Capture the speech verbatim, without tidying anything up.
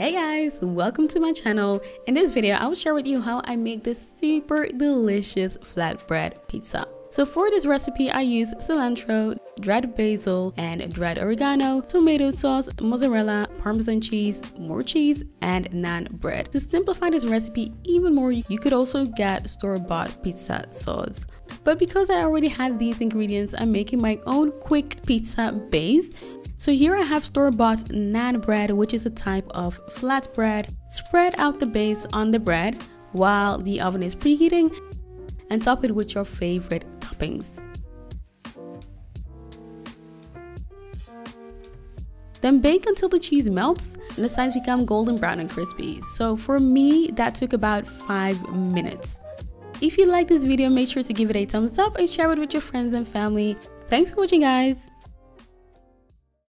Hey guys, welcome to my channel. In this video I will share with you how I make this super delicious flatbread pizza. So for this recipe I use cilantro, dried basil and dried oregano, tomato sauce, mozzarella, parmesan cheese, more cheese and naan bread. To simplify this recipe even more, you could also get store-bought pizza sauce. But because I already had these ingredients, I'm making my own quick pizza base. So here I have store-bought naan bread, which is a type of flatbread. Spread out the base on the bread while the oven is preheating and top it with your favorite toppings. Then bake until the cheese melts and the sides become golden brown and crispy. So for me, that took about five minutes. If you like this video, make sure to give it a thumbs up and share it with your friends and family. Thanks for watching, guys!